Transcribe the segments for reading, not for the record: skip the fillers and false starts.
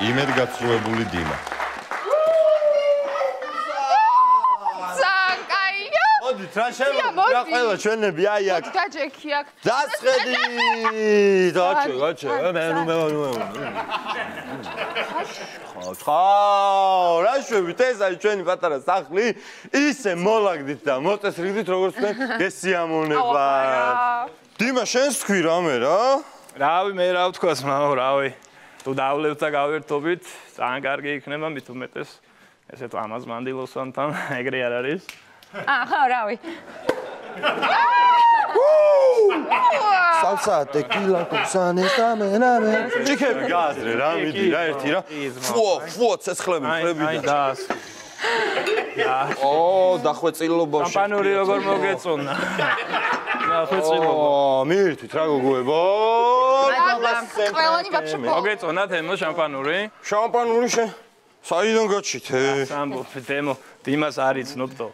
Имеет гацуевую Дима. Trashem, Rafaela, schöne Biayak. Das Redit. Deutsche. Frau, Rasche, wie das ein schönes Vater sagt, ist ein Molag, die da. Muss das Redit rausnehmen, das sie am Unbar. Die Maschinen squirren wir, oder? Rabi, mehr Autkosma, Rabi. Du da lebst da gar nicht, Tobit. Sangar gehe ich nicht mehr mit, du mit es. Es ist Thomas Mandilo Santan, Egrier ist. Aha, Raui. Salsa, Tequila, Kusanis, Ramen, Ramen. Ich habe Gas, Ramen, die Reiter. Fuß, es kleben, kleben. Das. Oh, da hat es illo Bosch. Kampanurie, aber mal geht's ohne. Oh, mir, die tragen gut. Mal geht's ohne, Thema Kampanurie. Kampanurie, sei dann gutschit. Sambo, Thema, Thema Saritz, Nupto.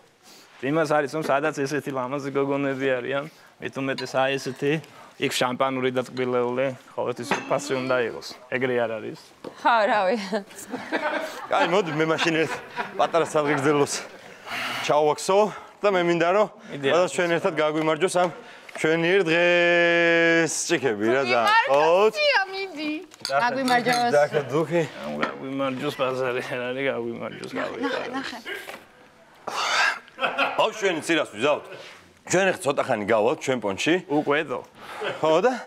Dimas hari som sadat eseti lamazi gogonedi arian metumetes ai eseti ik šampanuri datqvileule xolati supasi unda igos egri ar aris ha ravi kai modi me mashinet patara sadrigzelos chaovakso da me minda ro radas chven ertad gagvimarjos am chveni er dges chikebi ra da ot midi gagvimarjos da duki gagvimarjos bazari ari gagvimarjos How schön ist das überhaupt? Schön ist heute kein Gau, schön Ponchi. Oh, gut. Oder?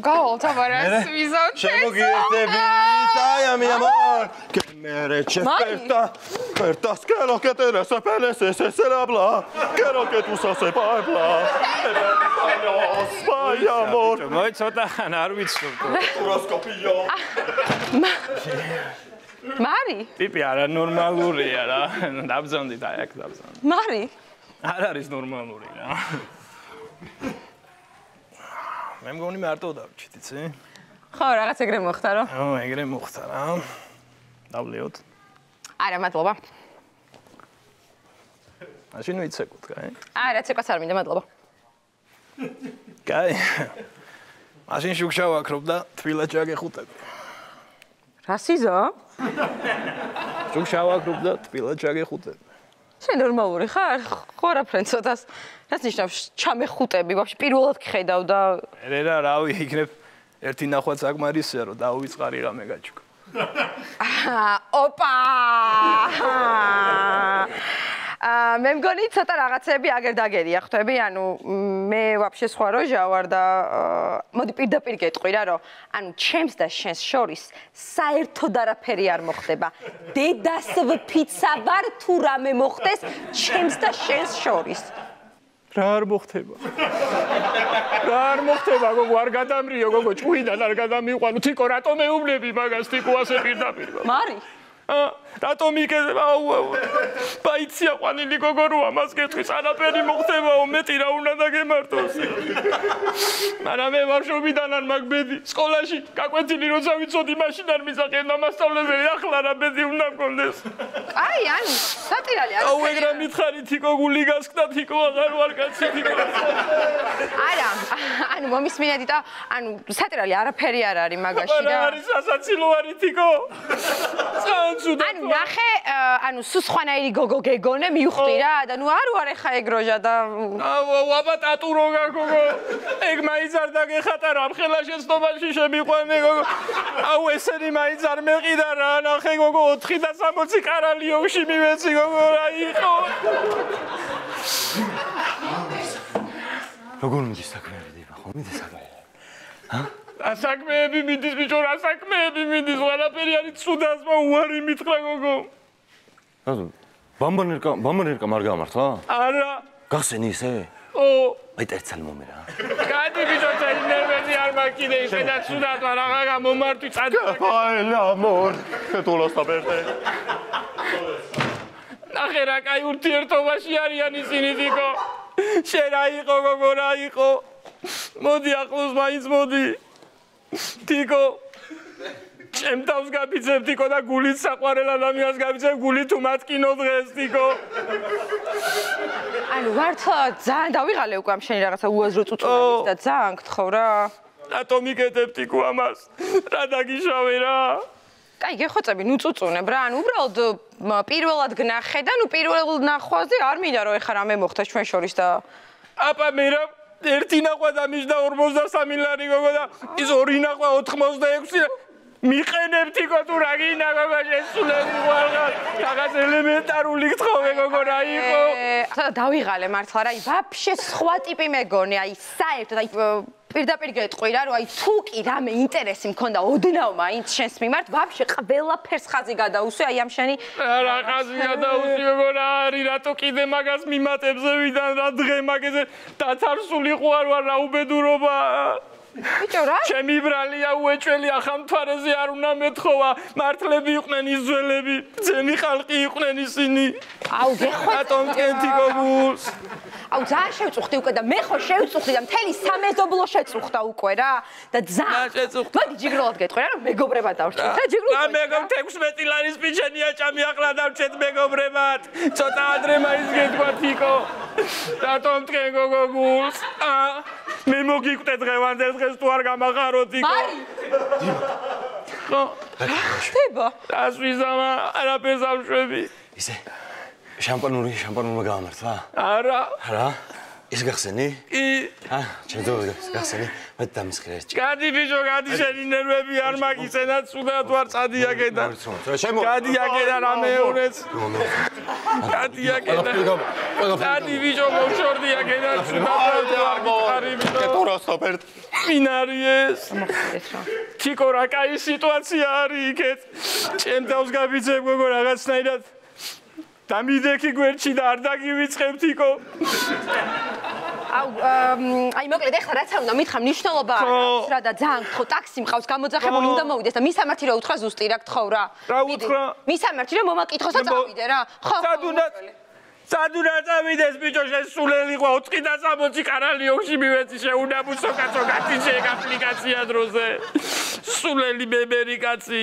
Gau, da war es überhaupt. Schön geht der Vita, mein Amor. Kemere Chefta. Pertas que lo que te resepeles es el habla. Quiero que tú seas el habla. Mein Amor. Moi heute kein Arbitz. Roskopio. Mari? Tipi, ara normaluri, ara dabzandi tajak dabzandi. Mari? Ara is normaluri, ja. Mem goni me arto davčitici. Ho, ragats egre muhtaro. Jo, egre muhtaro. Davliot. Ara madloba. Ashinu itsekut, kai? Ara tsekats ar minda madloba. Kai. Ashin shukshava krobda tvila chagexutabi. Rasiza? Schon schauer grob da, Villa Jage Hute. Schön normal, ich habe Chora Prinz, das nicht auf Chame Hute, ich habe Spirulat gehabt da. Rera Raui, ich knep, Tina hat sag mal Risero, da ist Garira Megachuk. Opa! მე მგონი ცოტა რაღაცები აგერ დაგერია ხვდები ანუ მე ვაფშე სხვა რო ჟავარ და მოდი პირდაპირ გეტყვი რა რომ ანუ ჩემს და შენს შორის საერთოდ არაფერი არ მოხდება დედასვფიცა ვარ თუ რამე მოხდეს ჩემს და შენს შორის რა არ მოხდება რა არ მოხდება გოგო არ გადამრიო გოგო ჭუიდან არ გადამიყვანო თიკო რატო მეუბნები მაგას თიკო ასე პირდაპირ მარი რატომ იგეზება აუ პაიცია ყანილი გოგოროა მას გეტყვის არაფერი მოხდებაო მეტი რა უნდა დაგემართოს მაგრამ მე ვარშობიდან არ მაგბედი სკოლაში გაკვეთილი როცა ვიცოდი მაშინ არ მისაყენდა მასწავლებელი ახლა რა ბედი უნდა მქონდეს აი ანუ სატირალი არის აუ ეგრა მითხარი თიკო გული გასკდა თიკო აღარ ვარ კაცი თიკო არა ანუ მომისმინედი და ანუ სატირალი არაფერი არ არის მაგაში და არის სასაცილო არის თიკო ანუ ნახე ანუ სულ სხვანაირი გოგო გეგონე მივხვდი რა და ნუ არ ვარ ეხა ეგ როჟა და აბა ტატურო გაგოგო ეგ მაიზარდა გეხატა რა ხელა შეცდომაში შემიყვანე გოგო აუ ესენი მაიზარ მეყიდა რა ნახე გოგო 460 კარალიოში მივეცი გოგო რა იყო როგორ მიდის საქმეები ხო მიდის საქმეები ჰა ასაკმეები მიდის ბიჭო რა ასაკმეები მიდის ყველაფერი არის ცუდასმა უარი მითხრა გოგო ანუ ბამბანერკა არ გამართა არა გახსენი ისე ო აი ერთსალ მომერა გადი ბიჭო წელი ნერვები არ მაკიდე ისე და ცუდასმა რაღა გამომართვი წადი აფაელა მორ თულოსტა ბერტე ნახე რა კაი ურთიერთობაში არიან ისინი დიკო შენ რა იყო გოგო რა იყო მოდი ახლოს მაინც მოდი Tico, Çemtavs gabitsebtiko da gulit saqvarel adamias gabitseb guli tu matqino dges tiko. Anu vartsa ძალიან დავიღალე უკვე ამ შენი რაღაცა უაზრო წუწუნებით და ძალიან გთხოვ რა. Რატომ იკეთებდი კუ ამას? რა დაგიშავე რა? კაი გეხოცები ნუ წუწუნებ რა. ანუ უბრალოდ პირველად გნახე და ნუ პირველ ნახვაზე არ მინდა რომ ეხლა რამე მოხდეს ჩვენ შორის და აპა მე რა ერთი ნახვა დამიჯდა 43 ლარი გოგო და ის ორი ნახვა 86 მიყენებდი გო თუ რა გინდა გოგო შესულები ვარღარ რაღაც ელემენტარული გთხოვე გოგო რა იყო დავიღალე მართლა რა ვაფშე სხვა ტიპი მეგონი აი საერთოდ აი პირდაპირ გეტყვი რა რომ აი თუ კი რამე ინტერესი მქონდა ოდნავ მაინც შენს მიმართ ვაფშე ყველაფერს ხაზი გადაუსვე აი ამ შენი რა ხაზი გადაუსვე გოგო რა არის რატო კიდე მაგას მიმატებზე ვიდან რა დღე მაგაზე დაცარსული ხوار ვარ რა უბედურობა ბიჭო რა? ჩემი ბრალია უეჭველი ახალ თვარეზე არ უნდა მეთხოვა. მართლები იყვნენ იზველები, ძენი ხალყი იყვნენ ისინი. აუ გეხო ატომ კენტი გოგულს. აუ ძალიან შევწუხდი უკვე და მე ხო შევწუხდი და მთელი სამეზობლო შეწუხდა უკვე რა და ძალიან. მოდი ჯიგროლად გეტყვი რა მეგობრებად დავრჩეთ და ჯიგრულ. რა მეგობ 16 ლარის პიჩენია ჭამი ახლა დავრჩეთ მეგობრებად. ცოტა ადრე მაინც გეტყვათ იკო. ატომ კენტი გოგულს. მე მოგიკვდე დღევანდელ დღეს თუ არ გამახაროთ იკო. ნო. ხდება. ასვიზამა არაფერს ამშვები. ისე შამპანურმა გამართლა? არა. რა? ის გახსენი? კი. აა, ჩემ ძოს გახსენი. მე დამისხე ეს. გადი ბიჭო, გადი შენი ნერვები არ მაგიცენა, ცუდად ვარ წადიაგედა. გადიაგედა რამეურეც. გადიაგედა. გადი ბიჭო, მოვშორდიაგედა, ცუდად ვარ გიყარიბი. კეტოროსოპერტ. მინარიეს. თიკო რა კაი სიტუაცია არის იქეთ. ჩემ თავს გაბიძებ გოგო რაღაცნაირად. დამიდექი გვერდში და არ დაგივიწყებთ იკო. აუ აი მოკლედ ახლა რაც არ უნდა მითხამ ნიშნულობა არ აქვს რა და ძალიან გთხოვ ტაქსი მყავს გამოძახებული უნდა მოვიდეს და მისამართი რა უთხრა ზუსტი რა გთხოვ რა. რა უთხრა? მისამართი რა მომაკითხოსა წავიდე რა. ხო. სადუნა წავიდეს ბიჭო შესულელი ყვა 460 კარალიოში მივეცი შეუნაბუსო კაცო კაცი აპლიკაცია დროზე. სულელი მემერი კაცი.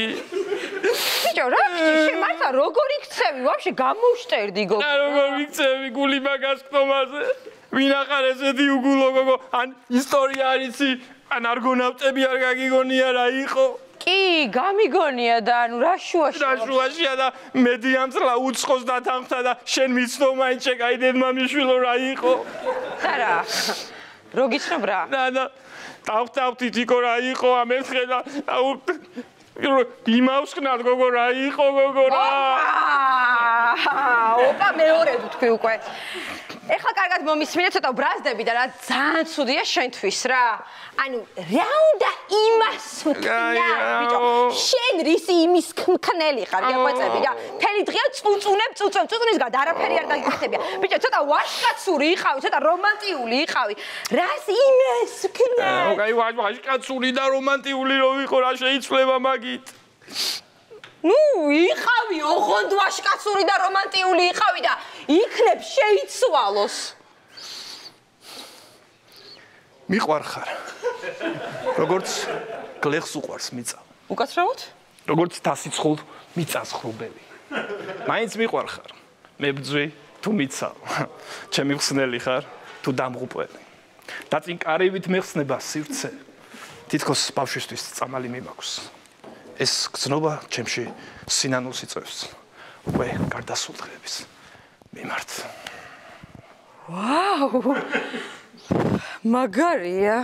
ბიჭო რა შემართლა როგორ იქცევი ვაფშე გამოუშტერდი გოგო. როგორ იქცევი გული მაგას ხტომაზე. ვინახარ ესეთი უგულო გოგო ან ისტორია არიცი ან არგონავტები არ გაგიგონია რა იყო. კი, გამიგონია და ანუ რა შუაშია და მედიამწლა უცხოს დათანხმდა და შენ მიცნომა ინჩე კაი დედმა მიშვილო რა იყო. არა. როგიცნობ რა? და დავხტავთი თიკო რა იყო ამ ერთხელ და იმავსხნად გოგო რა იყო გოგო რა. ოპა მეორე თქვი უკვე. ეხლა კარგად მომისმინე ცოტა ბრაზდები და რა ძალიან ცუდია შენთვის რა. ანუ რა უნდა იმას ვქნა ბიჭო. შენ რისი იმის მქნელი ხარ გეყვეწები და მთელი დღე წუწუნებს გადა არაფერი არ დაგიხდებია. ბიჭო ცოტა ვაშკაცური იყავი, ცოტა რომანტიკული იყავი. რას იმას ვქნა? ოკეი ვაშკაცური და რომანტიკული რო ვიყო რა შეიძლება მაგით. ნუ იყავი ოღონდ ვაშკაცური და რომანტიკული იყავი და იქნებ შეიცვალოს. მიყვარხარ. როგორც გლეხს უყვარს მიწა. უკაცრავად? როგორც დასიცხულ მიწასხრუბელი. მაინც მიყვარხარ. მებძვი თუ მიწა. ჩემი ხსნელი ხარ თუ დამღუპველი. დაწინკარივით მეხსნება სივრცე. თითქოს ბავშვისთვის წამალი მიმაქვს. ეს გრძნობა ჩემში სინანულს იწევს. უკვე გარდასულ დღეების მიმართ. ვაუ! მაგარია.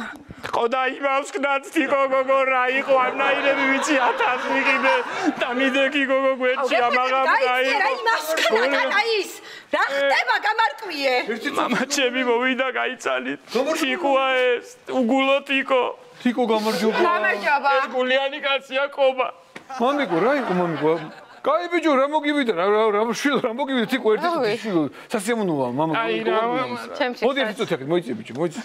ყოდა იმავსკნად თიკო გოგო რა იყო ამნაირები ვიცი 1000 მიყიდე და მიდექი გოგო გვერდში ამაღამ დაი. რა იმავსკნადა გაის. რა ხდება გამარტვიე. მამაჩები მოვიდა გაიცალით. თიკოა ეს უგულო თიკო. თიკო გამარჯობა. გამარჯობა. ეს გულიანი კაცია კობა. მომიკო რა იყო მომიკო? კაი ბიჭო, რა მოგივიდა? რა შვილ რა მოგივიდა? თიკო ერთად სასიამოვნოა მამა. აი რა. მოდი ერთი წუთი მოიწიე ბიჭო, მოიწი.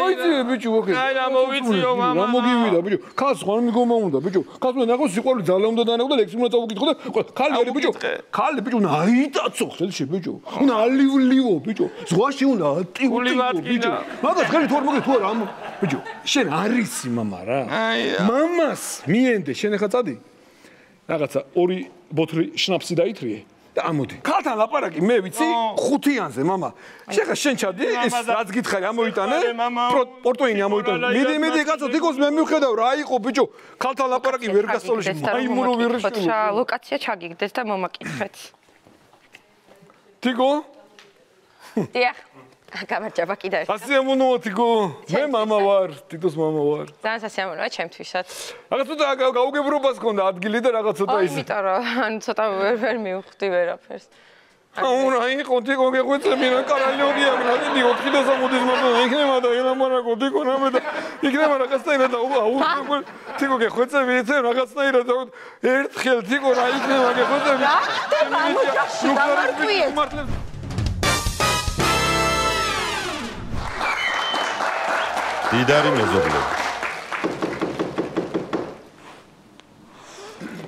მოიწიე ბიჭო, ოკეი. აი რა მოვიწიო მამა. რა მოგივიდა ბიჭო? ქალს ხომ მიგომაუნდა ბიჭო. ქალს უნდა ნახოს სიყვარული ძალა უნდა დანახო და ლექსი უნდა წავუკითხო და ქალი არის ბიჭო. ქალი ბიჭო უნდა აიტაცო ხელში ბიჭო. უნდა ალივლივო ბიჭო. ზღვაში უნდა ატიულო ბიჭო. მაგას ხელი თუ არ მოგეთ თუ არ ამ Bugio, scena harissima mamara. Mamas miende scena katadi. Ragazza, ori botri schnapsi da itriye. Amudi. Kaltan laparaki me vitsi khutianze mama. Shega shen chadi es rats gitkhari amoitane. Portoini amoitane. Midi gatso dikos me mivkhedav ra iqo bugio. Kaltan laparaki ver gasolishi maimuro virishtu. Sha lokatsia chagigdes da momakitvet. Tigo? Ja. გამარჯობა კიდევ. სასიამოვნოა თიკო. მე мама ვარ, თიტოს мама ვარ. ძალიან სასიამოვნოა ჩემთვისაც. რაღაც ცოტა გაუგებრობას გქონდა ადგილი და რაღაც ცოტა ის. იმიტომ რომ ანუ ცოტა ვერ მივხვდი ვერაფერს. აუ რა იყო თიკო გეყვეწები რა კარალიოგია გრადი 460-ის მამო იქნება და ელამარაკო თიკო რამე და იქნება რაღაცნაირად და აუ თიკო გეყვეწები იცე რაღაცნაირად ერთხელ თიკო რა იქნება გეყვეწები. რა ხდება ამას? Didari mezoblebi.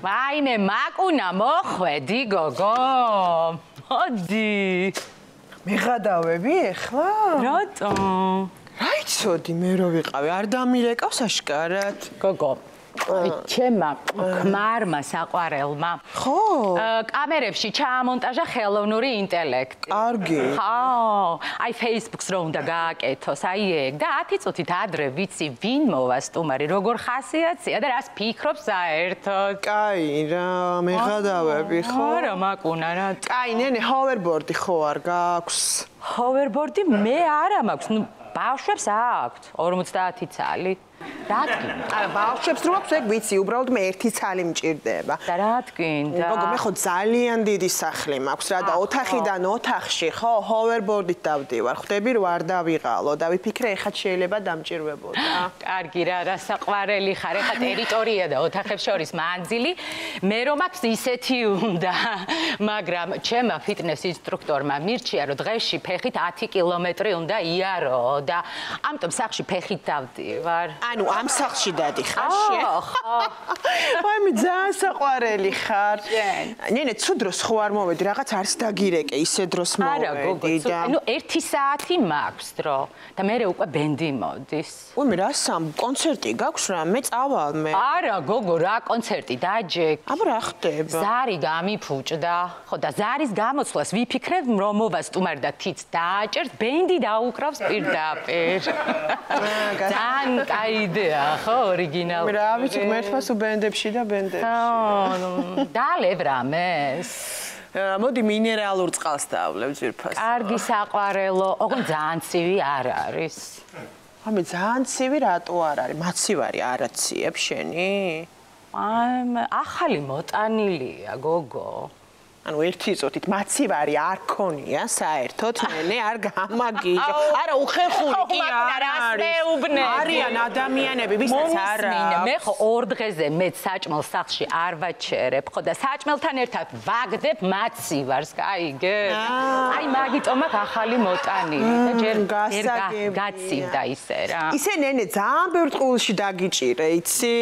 Vaine makuna moqvedi gogo. Modi. Migadavedi xla? Rato. Ra itsodi me ro viqavi, ar damilekavs ashkarad. Gogo. Ჩემმა ქმარმა საყვარელმა ხო კამერებში ჩამონტაჟა ხელოვნური ინტელექტი. კარგი. ხო, აი Facebook-ს რო უნდა გააკეთოს, აი ეგ და 10 წუთით ადრე ვიცი ვინ მოვა სტუმარი, როგორ ხასიათია და რას ფიქრობს საერთოდ. კაი რა, მეღადავები ხო? არა მაკუნა რა. კაი ნენე ჰოვერბორდი ხო არ გაქვს? ჰოვერბორდი მე არა მაქვს, ნუ ბავშვებს აქვს 50 წალი. Radkin. Ara bavshebs rum aks eg vitsi, ubraud me 1 tsali mqirdeba. Da radkin da. Gogo me kho zalian didi sakhli maks ra da otakhidan otakhshi kho hoverboard-it davdivar. ختebi ro ar daviqalo, davifikre ekhat sheileba damqirveboda. Kargi ra, ra saqvareli khar, ekhat teritoriya da otakheb shoris manzili me ro maks iseti unda, magram chema fitness instruktorma mirchia ro dgheshi fekhit 10 kilometri unda iaro da amtom sakhshi fekhit davdivar. ანუ ამ სახლში დადიხარ შე? აი მე ძალიან საყვარელი ხარ. ნენე ცუ დროს ხო არ მოვედი, რაღაც არც დაგირეკე, ისე დროს მოვედი. არა გოგო, ანუ 1 საათი მაქვს დრო და მე უკვე ბენდი მოდის. უიმე რა სამ კონცერტი გაქვს რა, მე წავალ მე. არა გოგო, რა კონცერტი დაჯეკ. აბა რა ხდება? ზარი გამიფუჭდა. ხო და ზარის გამოცვლას ვიფიქრებ რომ მოვა სტუმარი და თიც დააჭერს, ბენდი დაუკრავს პირდაპირ. ძალიან კაი იდეა ხო ორიგინალი. რა ვიცი მერთვას უბენდებში და ბენდებში. დალევ რამეს. მოდი მინერალურ წყალს დავლევ ძირფას. კარგი საყვარელო, ოღონ ძალიან ცივი არ არის. ამე ძალიან ცივი რატო არ არის? მაცივარი არაციებ შენი? ახალი მოტანილია გოგო. ანუ 1 წუთით მაცივარი არ ქონია საერთოდ მე არ გამაგიჟა. არა უხეხული კი არის. არიან ადამიანები ვისაც არა. მე ხო 2 დღეზე მეც საჭმელ სახლში არ ვაჩერებ. ხო და საჭმელთან ერთად ვაგდებ მაცივარს. აიგე. აი მაგიტომ აქ ახალი მოტანილი და ჯერ გაცივდა ისე რა. ისე ნენე ძალიან ბევრ ყულში დაგიჭირე, იცი?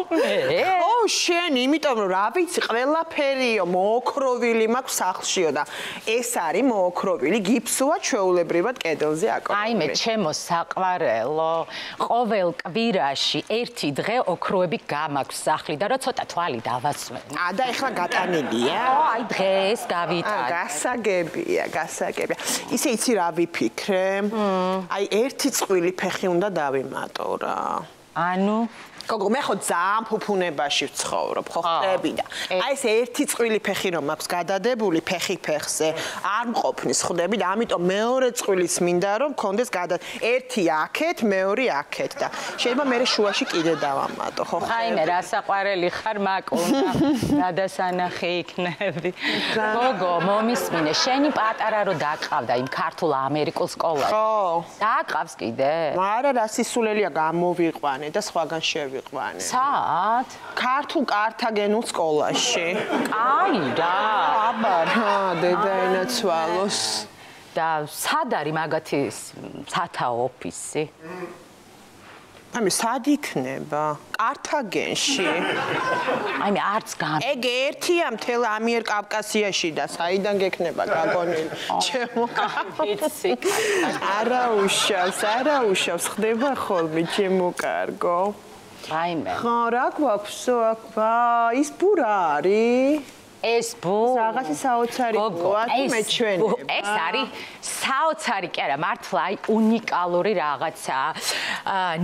ო შენ იმიტომ რომ რა ვიცი ყველაფერი მოოქროვილი მაქვს სახლშიო და ეს არის მოოქროვილი გიფსოა ჩვეულებრივად კედელზე აკროვილი. აი მე ჩემო საყვარელო, ყოველ კვირაში 1 დღე ოქროები გამაქვს სახლი და რა ცოტა თვალი დავასვენე. და ეხლა გატანილია? აი დღეს დავიტანე. გასაგებია, გასაგებია. ისე იცი რა ვიფიქრე? აი 1 წყვილი ფეხი უნდა დავიმატო რა. ანუ გოგო მე ხო ძალიან ფუფუნებაში ვცხოვრობ, ხო ხდები და აი ეს 1 წყვილი ფეხი რომ მაქვს გადადებული ფეხი ფეხზე არ მყოფნის ხდები და ამიტომ მეორე წყვილის მინდა რომ კონდეს გადა ერთი აქეთ, მეორე აქეთ და შეიძლება მე შუაში კიდე დავამატო, ხო ხდები. აი მე რა საყვარელი ხარ მაკუნა, გადასანახი იქნები. გოგო მომისმინე, შენი პატარა რო დაყავდა იმ ქართულ ამერიკულ სკოლაში. ხო. დააყავს კიდე? არა, რა სისულელია გამოვიყვანე და სხვაგან შევი. სად? ქართულ კართაგენულ სკოლაში. აი რა. აბა რა, დედაენაცვალოს. და სად არის მაგათი სათაო ოფისი? Ami sad ikneba? Kartagenshi. Ami arts gan. Eg ertia mtel Amerika-Kavkasiashi da saidan gekneba gagoneli. Chemo kargetsik. Ara ushas khdeba kholme chemo kargo. Raime. Kha ra gvaks akba is burari. ეს ბო საღასი საოცარი ბოა თუმე ჩვენება ეს არის საოცარი კი არა მართლა აი უნიკალური რაღაცაა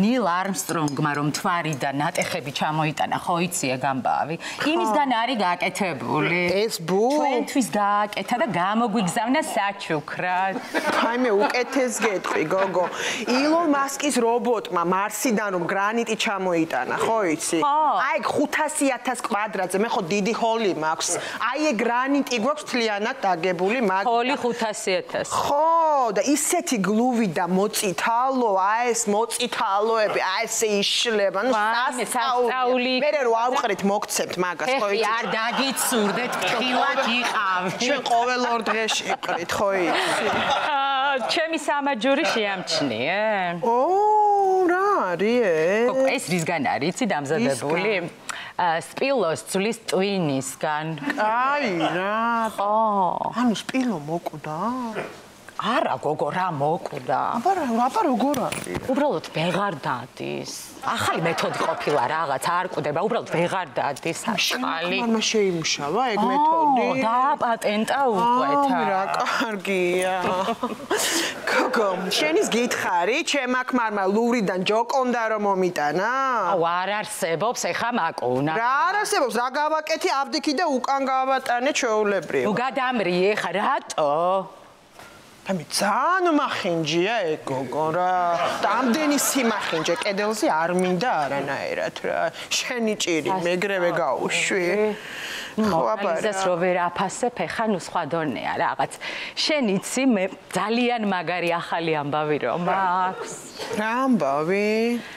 ნილ არმსტრონგმა რომ თვარიდან ნატეხები ჩამოიტანა ხო იცია გამბავი იმისგან არის გააკეთებული ეს ბო ჩვენთვის გააკეთა და გამოგვიგზავნა საჩუქრად თაიმე უკეთეს გეტყვი გოგო ილონ მასკის რობოტმა მარსიდან რომ გრანიტი ჩამოიტანა ხო იცი აი 500,000 კვადრატზე მე ხო დიდი ჰოლი მაქვს აი ეგ გრანიტი გვაქვს თლიანად დაგებული მაგ ჰოლი 500,000 ხო და ისეთი გლუვი და მოწითალო აი ეს მოწითალოები აი ესე იშლება ნუ სასწაული მე რო ავყრით მოგცემთ მაგას ხო იცი არ დაგიცურდეთ ხილად იყავ ჩვენ ყოველ ორ დღეში იყრით ხო იცი ჩემი სამაჯური შეამჩნიე ო რა არის ეს რისგან არის იცი დამზადებული სპილოს ძვლის ტვინისგან. Აი რა. ანუ სპილო მოკვდა? არა გოგო რა მოკვდა? აბა როგორ არის? უბრალოდ ვეღარ დადის. ახალი მეთოდი ყოფილა რაღაც არ ყდება, უბრალოდ ვეღარ დადის ახალი. მამა შეიმუშავა ეგ მეთოდი. დააპატენტა უკვე თა. რა კარგია. გოგო, შენის გითხარი, ჩემ აქ მამმა ლურიდან ჯოკონდა რომ მომიტანა? აუ არ არსებობს, ეხა მაკოვნა. რა არ არსებობს, რა გავაკეთე, ავდიქი და უკან გავატანე ჩვეულებრივ. ნუ გადამრი ეხა რატო? Ami ძალიან მახინჯია ეგ გოგო რა. Ამდენი სიმახინჯე კედელზე არ მინდა არანაირად რა. შენი ჭირი მეგრევე გაუშვი. ხო აბა რა. ეს რო ვერ აფასებ ხა ნუ სხვა დონეა რაღაც. შენ იცი მე ძალიან მაგარი ახალი ამბავი რომ მაქვს. რა ამბავი?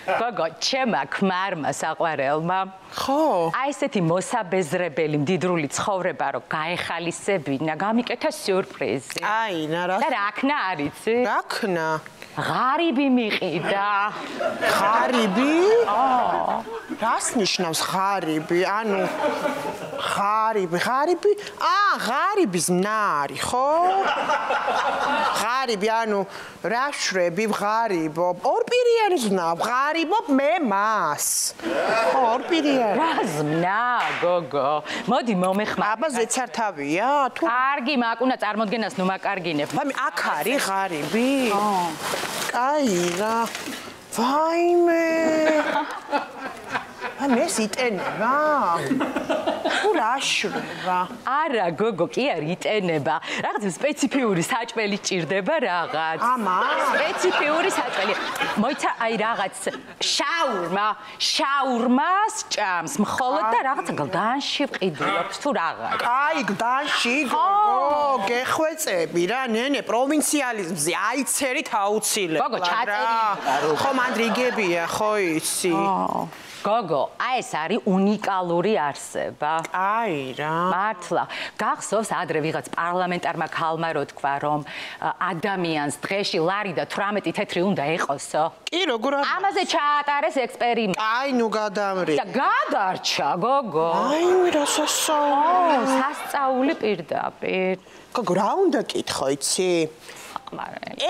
გოგო, ჩემმა ქმარმა საყვარელმა. ხო. აი ესეთი მოსაბეზრებელი მდიდრული ცხოვრება რო გაეხალისებინა, გამიკეთა სიურპრიზი. აი რა. Rakna არიცი? Rakna. ღარიბი მიყიდა. ღარიბი? აა. რას ნიშნავს ღარიბი? ანუ ღარიბი. აა, ღარიბის ნარი, ხო? ღარიბი, ანუ რა შრები ღარიბო. ორპირიანი ზნავ, ღარიბობ მე მას. ორპირიანი. რა ზნა, გოგო. მოდი მომეხმარება. აბა ზეცართავია? თუ კარგი მაკუნა წარმოდგენას ნუ მაკარგინებ. აქ არის ღარიბი? აა. Აი რა ვაიმე მე სიტენება ურაშრება არა გოგო კი არ იტენება რაღაც სპეციფიური საჭმელი ჭირდება რაღაც ამა სპეციფიური საჭმელი მოიცა აი რაღაც შაურმას ჭამს მხოლოდ და რაღაც გლდანში ყიდულობს თუ რაღაც აი გლდანში გოგო გეხვეწები რა ნენე პროვინციალიზმზე აიცერით აუცილებლად გოგო ჩაწერილი ხო მანდ რიგებია ხო იცი გოგო აი ეს არის უნიკალური არსება. Აი რა. მართლა. გახსოვს ადრე ვიღაც პარლამენტარმა ქალმა რო თქვა რომ ადამიანს დღეში ლარი და 18 თეთრი უნდა ეყოსო. კი როგორ არის? ამაზე ჩაატარეს ექსპერიმენტი. აი ნუ გადამრი. და გადარჩა გოგო. აი რა სასწაული. სასწაული პირდაპირ. გოგო რა უნდა გითხო იცი?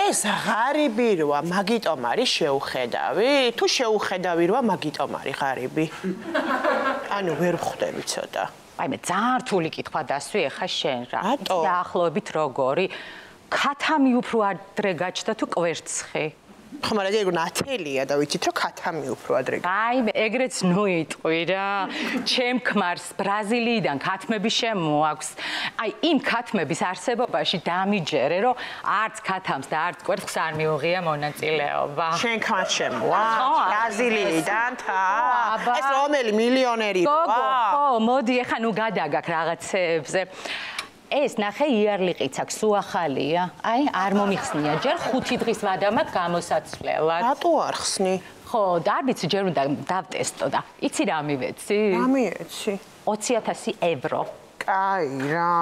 ეს ღარიბი როა მაგიტომ არის შეუხედავი თუ შეუხედავი როა მაგიტომ არის ღარიბი ანუ ვერ ხვდები ცოტა აი მე ძალიან რთული კითხვა დასვი ეხა შენ რა დაახლოებით როგორი ქათამი უფრო ადრე გაჩნდა თუ კვერცხი ხო მაგრამ ეგ ნათელია და ვიცით რომ ქათამი უფრო ადრე აი მე ეგრეც ნუ იტყვი რა ჩემ ქმარს ბრაზილიიდან ქათმები შემოაქვს აი იმ ქათმების არსებობაში დამიჯერე რომ არც ქათამს და არც კვერცხს არ მიუღია მონაწილეობა შენ ქმარს შემოა ბრაზილიიდან თა ეს რომელი მილიონერი გოგო ხო მოდი ეხა ნუ გადაგაქ რაღაცეებზე ეს ნახე იარლიყიც აქვს უახალია. Აი არ მომიხსნია ჯერ 5 დღის ვადამად გამოსაცვლელად. რატო არ ხსნი? ხო, და არ ვიცი ჯერ უნდა დავტესტო და იცი რა მივეცი? რა მიეცი? 20,000 €. Აი რა.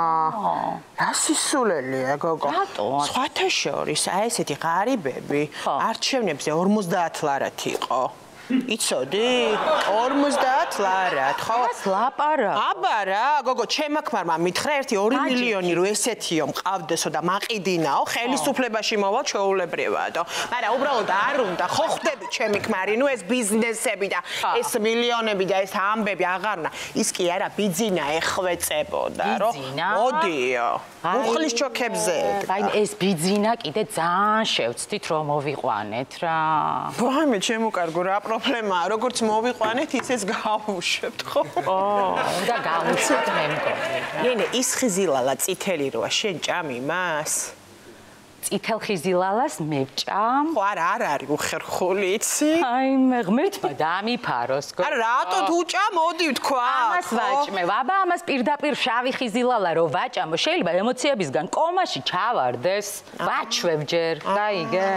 რა სისულელია გოგო. სხვათა შორის აი ესეთი ღარიბები არჩევნებზე 50 ლარად იყო. იცოდი 50000 ხო ლაპარა აბა რა გოგო ჩემმა ქმარმა მითხრა 1 მილიონი რო ესეთიო მყავდესო და მაყიდინაო ხელისუფლებაში მოვალ ჩაულებრივადო მაგრამ უბრალოდ არ უნდა ხო ხდები ჩემი ქმარი ნუ ეს ბიზნესები და ეს მილიონები და ეს ამბები აღარნა ის კი არა ბიძინა ეხვეწებოდა რო მოდიო მუხლის ჩოქებზე აი ეს ბიძინა კიდე ძალიან შევცდით რომ მოვიყვანეთ რა ბამე ჩემო კარგო რა პრობლემაა როგორც მოვიყვანეთ ისეც გავუშვებთ ხო? და გავუშვებთ მე მგონი. ნინე ის ხიზილალა წითელი როა შენ ჭამ იმას? წითელ ხიზილალას მე ვჭამ. ხო არა არ არის უხერხული იცი? აი მე ღმერთმა დამიფაროს გო. არა რატო თუ ჭამ მოდი ვთქვა. ამას ვაჭმევ. აბა ამას პირდაპირ შავი ხიზილალა რო ვაჭამო შეიძლება ემოციებისგან კომაში ჩავარდეს. ვაჩვევ ჯერ. გაიგე?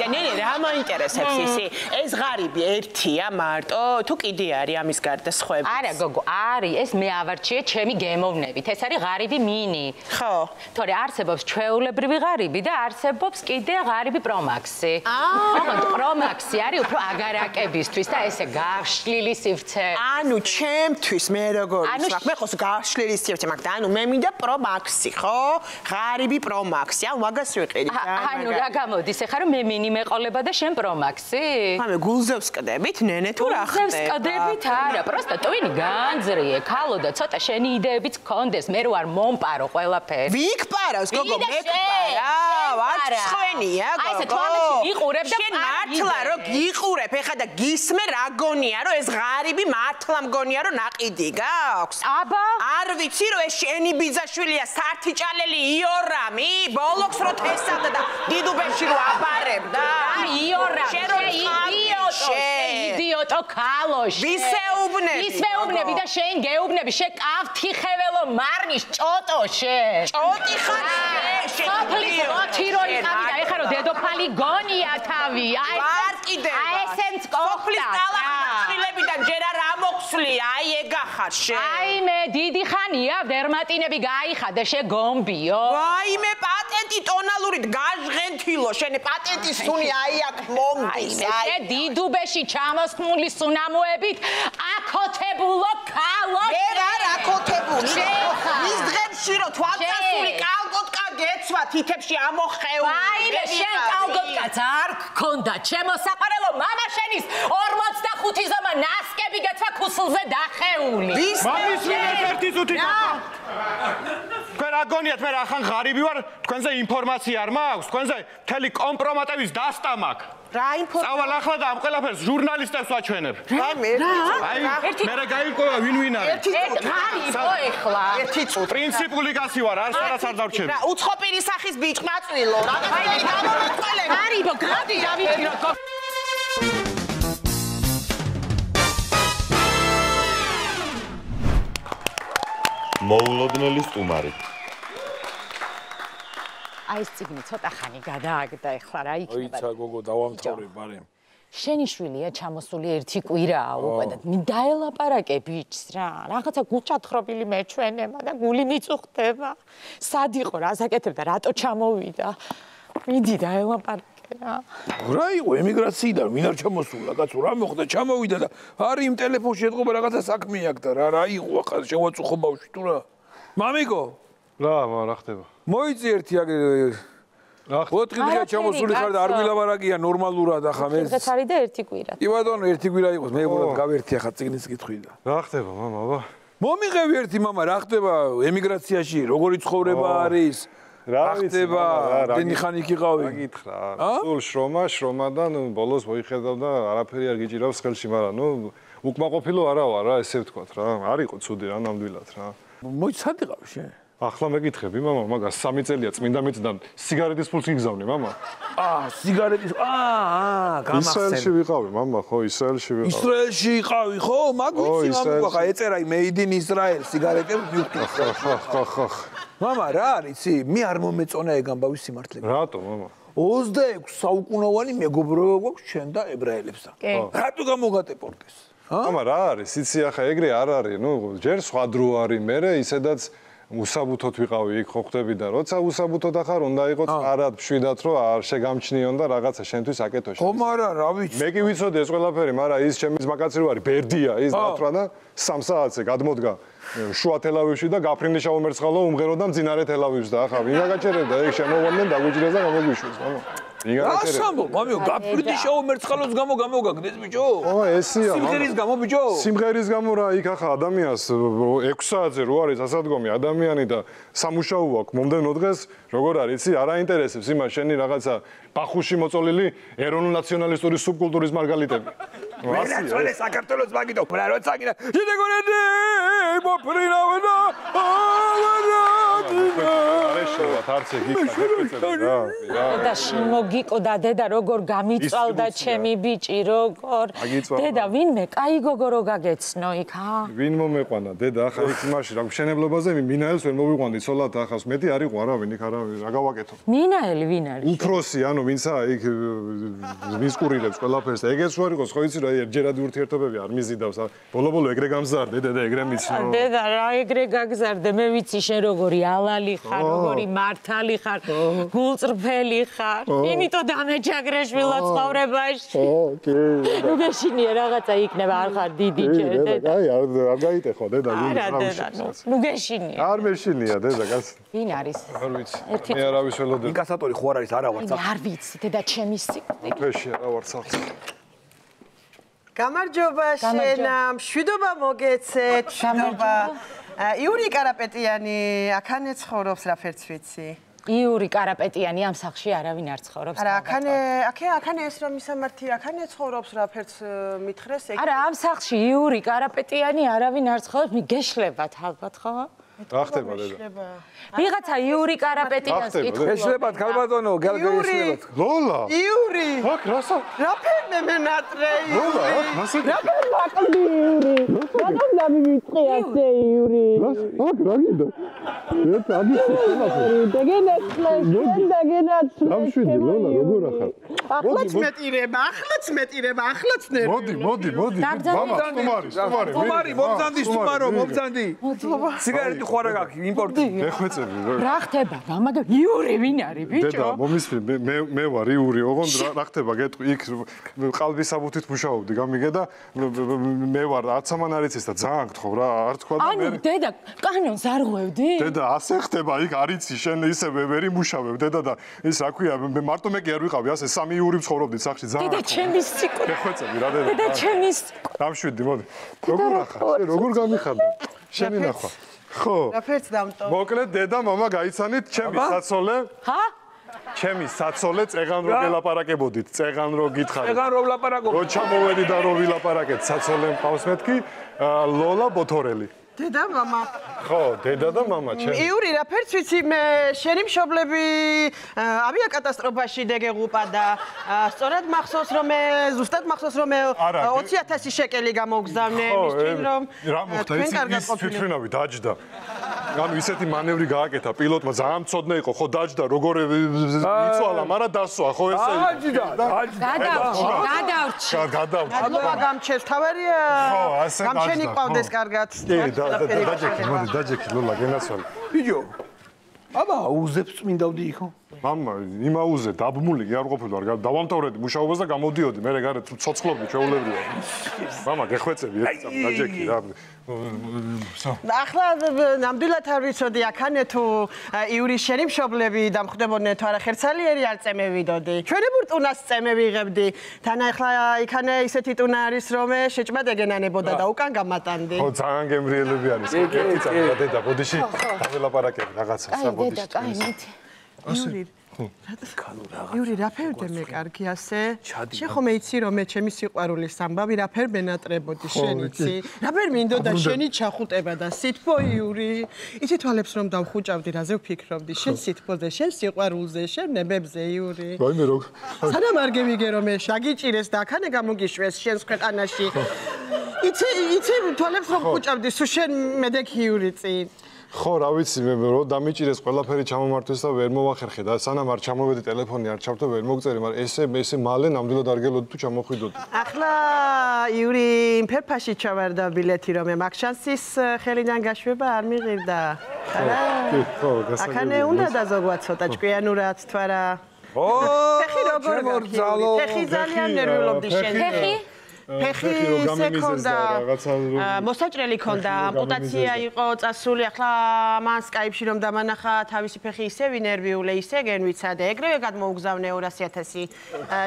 და ნინე რა მაინტერესებს ისი? ეს ღარიბი ერთია მარტო თუ კიდე არის ამის გარდა სხვები? არა გოგო არის ეს მე ავარჩიე ჩემი გემოვნებით. ეს არის ღარიბი მინი. ხო. თორე არსებობს ჩვეულებრივი ღარიბი და არსებობს კიდე ღარიბი პრომაქსი. ოღონდ პრომაქსი არის უფრო აგარაკებისთვის და ესე გაშლილი სივრცე. ანუ ჩემთვის მე როგორ ვისმახ? მე ხოს გაშლილი სივრცე მაგ და ანუ მე მინდა პრომაქსი, ხო? ღარიბი პრომაქსი. აუ მაგას ვიყიდი. ანუ რა გამოდის ეხლა რომ მე მინი მეყოლება და შენ პრომაქსი? ამე გულზევს კდებით, ნენე თუ რა ხდება? გულზევს კდებით არა, просто ტვინი განძრიე, ქალო და ცოტა შენი იდეებიც გქონდეს, მე რო არ მომპარო ყველაფერი. ვიკპარავს გოგო, მეკპარა. არა ცხენია გოგო აი ეს თვალში იყურებ და შენ მართლა რო გიყურებ ეხა და გისმე რა გონია რომ ეს ღარიბი მართლა მგონია რომ ناقიდი გაქვს აბა არ ვიცი რომ ეს შენი ბიძაშვილია სართიჭალელი იორამი ბოლოქს რო თესავდა და დიდუბებში რო აბარებდა იორამი შენ რო იდიოტო ქალოში ვისეუბნები და შენ გეუბნები შე კავთი ხეველო მარნის ჭოტო შე ჭოტი ხარ შე ოფლი რო იყავი და ეხა რო დედოფალი გონია თავი აი აი ესენც კოფლის ტალახილებიდან ჯერ არ ამოხსლი აი ეგახარ შე აი მე დიდი ხანია დერმატინები გაიხადა შე გომბიო ვაიმე პატენტი ტონალურით გაჟღენთილო შენ პატენტის სუნი აი აქ მომდის აი შე დიდუბეში ჩამოსხმული სუნამოებით აკოთებულო ქალო მე არ აკოთებული მის დღებში რო თვალწასული კალკოტკა გეცვა თითებში ამოხევ. აი მე შენ კალგოტკა ძარ გქონდა. შემოსაყარელო мама შენის 45 ზომა ნასკები გეცვა ქუსლზე დახეული. მამის ერთი ზუთი დახა. თქვენ რა გონიათ მე რა ხან ღარიბი ვარ? თქვენზე ინფორმაცია არ მაქვს? თქვენზე მთელი კომპრომატების დასტა მაქვს. რა ინფორმაცია? წავალ ახლა და ამ ყველაფერს ჟურნალისტებს ვაჩვენებ. აი მე რა გაიყვა ვინ არის? ერთი ღარიბო ეხლა. ერთი წუთი. პრინციპული გასი ვარ, არც არ დავრჩები. რა უცხო პირი სახის ბიჭი მაწვილო. აი გამომწვალე. ღარიბო, გადი რა ვიცი რა. მოულოდნელი სტუმარი. აი ეს ციგნი ცოტა ხანი გადააგდა ეხლა რა იქნება. ოიცა გოგო დავამთავრე ბარემ. შენი შვილია ჩამოსული ერთი კვირაა უკვე და დაელაპარაკე ბიჭს რა. რაღაცა გულჩათხრობილი მეჩვენება და გული მიწუხდება. სად იყო რა ასაკეთებდა რატო ჩამოვიდა? მიდი დაელაპარაკე რა. რა იყო ემიგრაციიდან ვინ არ ჩამოსულა კაცო რა მოხდა ჩამოვიდა და არის იმ ტელეფონში ეთყობა რაღაცა საქმე აქვს და რა იყო ახლა შევაწუხო ბავშვი თუ რა. მამიკო რა რა ხდება? მოიწი ერთი აგე რა ხდება? 4 დღეა ჩამოსული ხარ და არ ვილაპარაკია ნორმალურად ახლა მე. ეს არის და ერთი კვირა. კი ბატონო, ერთი კვირა იყოს, მე უბრალოდ გავერთი ახლა ციგნის კითხვი და. რა ხდება მამა, აბა? მომიღევი ერთი მამა, რა ხდება ემიგრაციაში, როგორი ცხოვრება არის? რა ხდება? დენი ხანი იყავი? გითხრა. სულ შრომადან ბოლოს მოიხედავ და არაფერი არ გიჭირავს ხელში, მაგრამ ნუ უკმაყოფილო არა ვარ რა, ესე ვთქვათ რა. არ იყო ცუდი რა ნამდვილად რა. მოიცადიყავ შე? ახლა მეკითხები მამა, მაგას 3 წელია წმინდა მიწიდან სიგარეტის ფულს გიგზავნე მამა. სიგარეტის გამახსენე. ისრაელში ვიყავი მამა, ხო, ისრაელში ვიყავი. ისრაელში იყავი, ხო? მაგ ვიცი მამა, ხა ეწერა Made in Israel სიგარეტებს ვიხდი. ხო. მამა, რა არიცი, მე არ მომეწონა ეგ ამბავი სიმართლე. რატო მამა? 26 საუკუნოვანი მეგობრობა გვაქვს ჩვენ და ებრაელებსთან. რატო გამოგატე პორტეს? მამა, რა არის? იცი ახლა ეგრე არ არის, ნუ ჯერ სხვა დრო არის, მე ისედაც უსაბუთოთ ვიყავი იქ ხო ხდები და როცა უსაბუთოთ ახარ უნდა იყოს არად მშვიდად რომ არ შეგამჩნიონ და რაღაცა შენთვის აკეთო. ომ არა, რა ვიცი. მე კი ვიცოდი ეს ყველაფერი, მაგრამ ის ჩემს მაკაცრი ვარ, ბერდია, ის დათრა და 3 საათზე გადმოდგა შუა თელავივში და გაფრინე შავმერცხალო უმღერო და მძინარე თელავივს და ახლა ვინ გაგაჭერებდა ეგ შემოვარდნენ დაგვიჭირეს და გამოგვიშვეს, ხო? Ach so, Mami, gabürdig schau, Merzkalos gamo gamo gagnes bicho. Oh, essi. Simgeris gamo bicho. Simgeris gamo ra, ich habe Adamias, Exazer, Ruaris, Asadgomi, Adamiani da, Samushauak, Momden Odres, Rogoraritsi, Ara Interesse, Sima Sheni Ragazza, Pachushi Mozzolili, Eron Nationalisturi Subkulturis Margaliteb. Was ist das? Sakartolos Magito, Prarotsagina. Ich denke, ich bin Prina, გიკოდა დედა როგორ გამიწვალდა ჩემი ბიჭი როგორ დედა ვინმე კაი გოგო რო გაგეცნო იქ ა ვინ მომეყვანა დედა ახლა იქ მაშინ რა მშენებლობაზე მინაელს ვერ მოვიყვანდი ცოლად ახალს მეტი არ იყო არავინ იქ არავინ რა გავაკეთო მინაელი ვინ არის უფროსი ანუ ვინცა იქ ვისკურილებს ყველაფერს ეგეც ვარ იყოს ხო იცი რა ერთჯერად ურთიერთობები არ მიზიდავს ბოლო-ბოლო ეგრე გამზარდე დედა ეგრე მიცნო დედა რა ეგრე გაგზარდე მე ვიცი შენ როგორი ალალი ხარ როგორი მართალი ხარ გულწრფელი ხარ იმიტომ დამეჯაგრეშვილა ცხოვრებაში. ოკეი. ნუ გეშინია რაღაცა იქნება არ ხარ დიდი ჩერდე. აი არ გაიტეხო დედა გულს. ნუ გეშინია. არ მეშინია დედა გას. ვინ არის? არ ვიცი. მე არავის ველოდებ. ინკასატორი ხო არ არის არა ვარ წახ. არ ვიცი დედა ჩემი სიკვდილი. თვეში არა ვარ წახ. გამარჯობა შენა, მშვიდობა მოგეცეთ. მშვიდობა. იური კარაპეტიანი აქან ეცხოვრობს რაფერც ვიცი. იური კარაპეტიანი ამ სახში არავინ არ ცხოვრობს. არა, აქანე ეს რომ მისამართია, აქანე ცხოვრობს რაფერც მითხრეს ეგ. არა, ამ სახში იური კარაპეტიანი არავინ არ ცხოვრობს, მიგეშლებათ ალბათ ხო? რა ხდება დედა? ვიღაცა იური კარაპეტიანს კითხულობ. გეშლებათ ქალბატონო, გელგეშლებათ. ლოლა. იური. აქ რასა? რაფერმე მე ნატრეი. ლოლა, აქ რასა? რაფერმე ლაკი იური. რატომ დამივიწყე ასე იური? აქ რა გინდა? ეს აგი შეშლება. დაგენაცლეს, დაგენაცლეს. გამშვიდი ლოლა, როგორ ახარ? ახლაც მეტირება, ახლაც მეტირება, ახლაც ნერვი. მოდი. მამა, სტუმარი, მომძანდი სტუმარო, მომძანდი. სიგარეტი ხوارა გაქვს იმპორტი. მეხეწები რა. რა ხდება? გამაგ იური ვინ არის ბიჭო? დედა, მომისმი მე ვარ იური, ოღონ რა ხდება? გეტყვი იქ ყალბისაბუთით მუშაობდი, გამიგე და მე ვარ 10 მან არ იცის და ძალიან გთხოვ რა, არ თქვა და მე. ანუ დედა, კანონს არ ღვევდი? დედა, ასე ხდება, იქ არ იცი შენ ისე ვერი მუშავებ დედა და ის რა ქვია, მე მარტო მე კი არ ვიყავი, ასე სამი იური ვცხოვრობდი სახში ძალიან. დედა, ჩემი სიკვდილი. მეხეწები რა დედა. დედა, ჩემი სიკვდილი. დამშვიდი, მოდი. როგორ ახარ? როგორ გამიხარდა? შენი ნახვა. ხო. რაფერც დამტო. მოკლედ დედა, мама გაიცანით ჩემი საცოლე. ჰა? ჩემი საცოლე წეგან რო გელაპარაკებოდით, წეგან რო გითხარით. წეგან რო ვლაპარაკობ. რო ჩამოვედი და რო ვილაპარაკეთ საცოლე მყავს მეთქი, ლოლა ბოთორელი. დედა, мама. ხო, დედა და мама ჩემი. იური რაფერც ვიცი მე შენი მშობლები ავიაკატასტროფაში დეგეღუპა და სწორედ მახსოვს რომ მე ზუსტად მახსოვს რომ მე 20000 შეკელი გამოგზავნე მისთვის რომ რა მოხდა ის თვითმფრინავი დაჯდა. ანუ ისეთი მანევრი გააკეთა პილოტმა ძალიან მწოდნე იყო, ხო დაჯდა, როგორ იწვალა, მაგრამ დასვა, ხო ესე. გადავრჩი. ალბათ გამჩეს თავარია. ხო, ასე დაჯდა. გამჩენი ყავდეს კარგად. დაჯექი, მოდი, დაჯექი, ლოლა, გენაცვალე. ბიჭო, აბა, აუზებს წმინდავდი იქო? მამა, იმაუზე დაბმული კი არ ყოფილვარ, დავამთავრედი მუშაობას და გამოდიოდი, მე გარეთ ცოცხლობდი, შეულებრივად. მამა, გეხვეწები, დაჯექი რა. ახლა ნამდვილად არ ვიცოდი აქანე თუ იური შენი მშობლები დამხვდებოდნენ თუ არა ხერცალიერი არ წემევიდოდი. ჩვენებურ ტუნას წემევიღებდი. თან ახლა იქანე ისეთი ტუნა არის რომ შეჭმა დეგენანებოდა და უკან გამატანდი. ხო, ძალიან გემრიელები არის. ერთი წამდა დედა, ბოდიში დაველაპარაკები რაღაცა საბოდიში. Juri, Juri, raperde me karki ase. She khome itsi rom me chemi siqvaruli sambavi raperbe natrebodi sheni itsi. Raper mindoda sheni chakhuteba da sitpo Juri. Iti tvalebs rom davquchavdi raze vpikrovdi. Shen sitpoze, shen siqvaruze, shen nebebze Juri. Vaime rog. Sadam ar gevige rom me shagichires da akane gamogishves shens qvetanashi. Iti tvalebs rom quchavdi su shen medek Juri tsin. خو راویسی می‌برم دامیچی رس کلا پری چهام مرتوستا ویرمو و خرخی داد سانه مار چهام رو به تلفنی آر چهام تو ویرمو گذاری مار ایسه ماله نامدیلو دارگلو تو چهام خوی داد. اخلا یوری امپر پاشی چهارده بیلتی رو می‌مکشانسیس خیلی دانگشوی با آرمی غیردا. اکنون اون داده زوجات سوتاچ که نورات تو را. تخیل گرگ زالو تخیزالیان نرویلو دیشنه. پخی سکندا مساجرلی کندا امپوتاتیای قط اصولی اخلا منسکایب شدم دامن خا تابیسی پخی سه وینربیو لیسه گنویت ساده اگر وقت موجزام نوراسیاتسی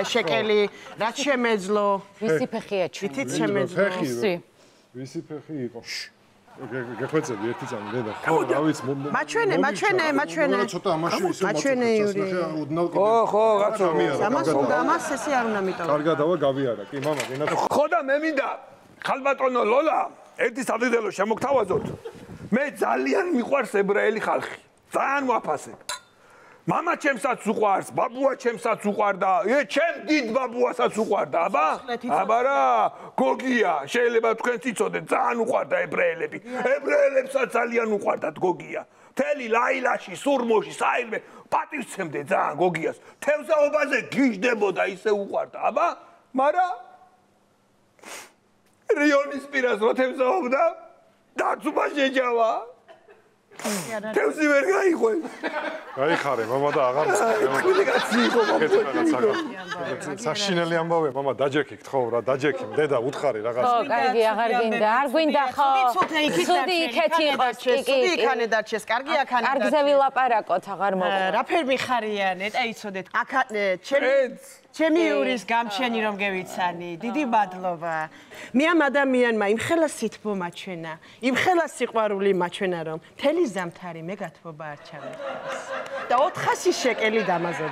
شکلی راتش مزلو ویسی پخیه چی تیتش مزلو ویسی پخی گفتم یه تیزان دیده خود آویز ما چونه یوری خو گفتم داماد سیسی آرنا میتونم کارگاه داو گابی آره کی ماما کی نه خدا میمیده خالباتون لولا ادی سالی دلش مکتاب زد میذالیان میخواد سبرالی خالخی زن واپسه ماما چم سات سوخوارس بابو چم سات سوخواردا یه چم دید بابو سات سوخواردا آبا را کوگیا شیلی با تو کنتی صد زانو خواردا ابرالب سات سالیانو خواردا کوگیا تلی لایلاشی سرموشی سایل پاتیس چم دید زان کوگیاس تازه آبازه گیج دبودایسه او خواردا آبا مارا ریونیس پیراس رو تازه آبدا دادسو باشه جوا توزی برگایی خویم. ای خارم، ماما داغم. کودکاتی خوام. ساشینالیان باهی، ماما داجکی خو را داجکیم. دیدا ود خاری را گذاشت. تو گرگی اگرگین دار، گوین دخا. سودی کتی داشتی. سودی کانی داشتی. گرگی کانی داشتی. ارگزویلا پرکو تاگر ماما. رپر میخاریه نت ای سودت. آکات چه؟ چمیوریس گامشانی رو گویدسانی دیدی بدلوا میام آدم میان ما ایم خلاصیت بو ماچونه ایم خلاصی قوارولی ماچونه رام تلی زمتری مگات بو بارچم داوت خاصی شکلی دامازدیم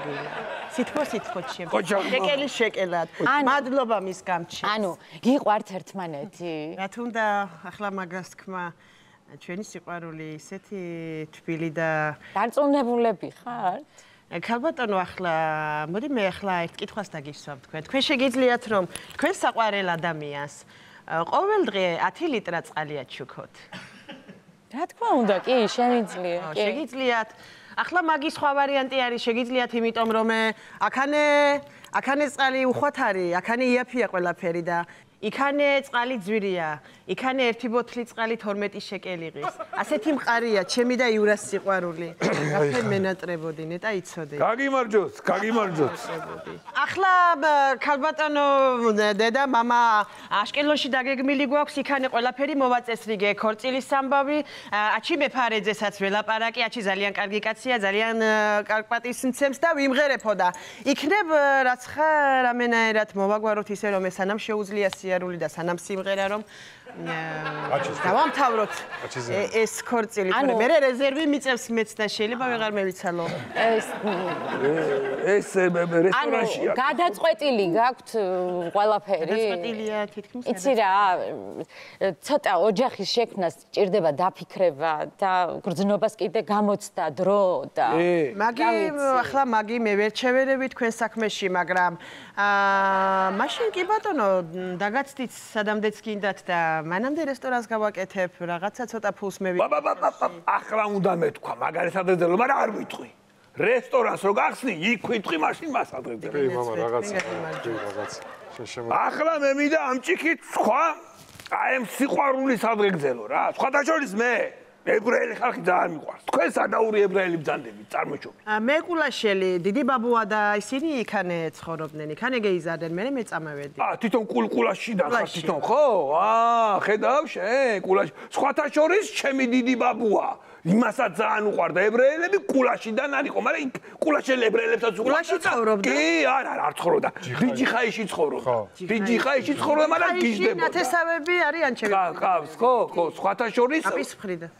سیت بو چیم شکلی شکلات بدلوا میسکامچی آنو گی قارترت مناتی راتون دا اخلا مگاست کما چونی سیقوارولی ستی تبیلی دا دانسونه بوله بیخارد کالباتان واخلا مودی میخلای کیت خواست اگیش سمت کنید کهش گیزلیات روم که ساقوارلا دامیاس اول دری عتیلی ترات علیات شکوت رات کامون دک ایش یعنی شگیزلیات اخلا ماگیش خواریانتی اری شگیزلیاتی میت امرومه اکنون علی وخوتاری اکنون یابیک ولا پریدا اکنون علی زوریا اکنون ارتباط لیت علی ترمت ایشک الیگیس استیم قاریا چه میده یورسی قارولی رفته منات ربودی نت ایت صدی کاغی مرجوت اخلا کالبات آنو دادا ماما آشکلوشی داغ میلی گوکسی اکنون ولا پری مواد اسریگه کارتیلی سامبایی آچی بپارد زسات ولا پراکی آچی زالیان کارگی کاتسیا زالیان کالبات ایسن سمستا ویم غیر پودا اکنون راسخه رامنای رات مواجوارو تیسرو مسانم شوزلی است رولی دست هنم سیم غیرم تمام تبرت اسکورت زیلی کنه میره رزروی میتونم سمت نشیلی با میگرم میتالو اس رستورانشیا گادت قوت ایلیگات قلا پری ایتیرا چت اوجاخی شکناس چرده با دافیکروا دا گرزنوباس کیده گاموتستا درو دا ماگی اخلا ماگی میورچویرویت کن ساکمشی მაგრამ ماشین کی باتونو داگاتیت سادامدت کیندات دا منم در رستورانس کباک اتپ رقصت صد اپوس می‌بینی. بابا آخرام اوندا می‌تونم. اگر ساده دلم را آر می‌تونی. رستورانس رو گاخسی یکی ماشین مسافر می‌بینی. مامان رقصت. آخرام می‌میده. امچی کی خواهم. ایم سی قارولی ساده گذلو را. خدا چوریس می. ابراهیمی خالقی دار می‌کرد. که ساداوری ابراهیمی دانده بی. دار می‌شود. می‌گویشلی دیدی بابو آدا سینی کنه خراب نمی کنه گیزدن من می‌تونم بدی. تیتون کولاشی داشت. تیتون خو خداوش کولاشی. سخوتا شوریس چه می‌دیدی بابو آ؟ این مساله زانو خورده ابراهیمی کولاشی دانه نیکو. مالی کولاشی ابراهیمی تا کولاشی خراب داشت. ای آرت خورده. ریجی خایشی خورده. ریجی خایشی خورده مالی گیج دم. نت سببی آریان چه؟ کابس کو سخوتا شوریس. آبیس خریده.